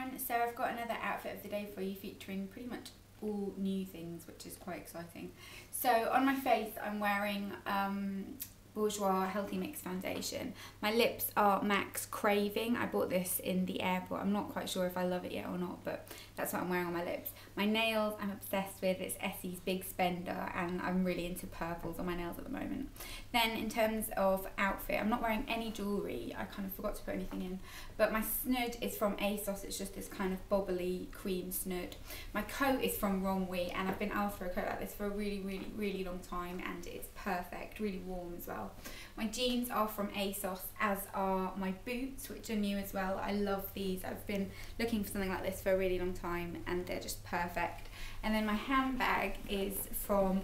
everyone. So I've got another outfit of the day for you featuring pretty much all new things, which is quite exciting. So on my face I'm wearing Bourgeois Healthy Mix foundation. My lips are Mac's Craving. I bought this in the airport. I'm not quite sure if I love it yet or not, but that's what I'm wearing on my lips. My nails I'm obsessed with. It's Essie's Big Spender, and I'm really into purples on my nails at the moment. Then in terms of outfit, I'm not wearing any jewellery. I kind of forgot to put anything in, but my snood is from ASOS. It's just this kind of bobbly cream snood. My coat is from Romwe, and I've been after a coat like this for a really long time, and it's perfect, really warm as well. My jeans are from ASOS, as are my boots, which are new as well. I love these. I've been looking for something like this for a really long time, and they're just perfect. And then my handbag is from,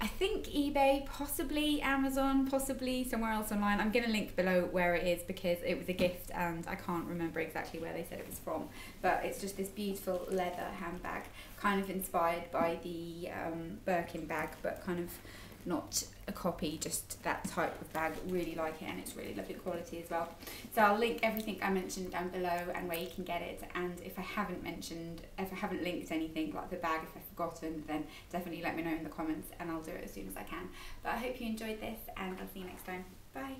I think, eBay, possibly Amazon, possibly somewhere else online. I'm going to link below where it is because it was a gift and I can't remember exactly where they said it was from. But it's just this beautiful leather handbag, kind of inspired by the Birkin bag, but kind of not a copy, just that type of bag. Really like it, and it's really lovely quality as well. So I'll link everything I mentioned down below and where you can get it. And if I haven't linked anything like the bag, if I've forgotten, then definitely let me know in the comments and I'll do it as soon as I can. But I hope you enjoyed this, and I'll see you next time. Bye.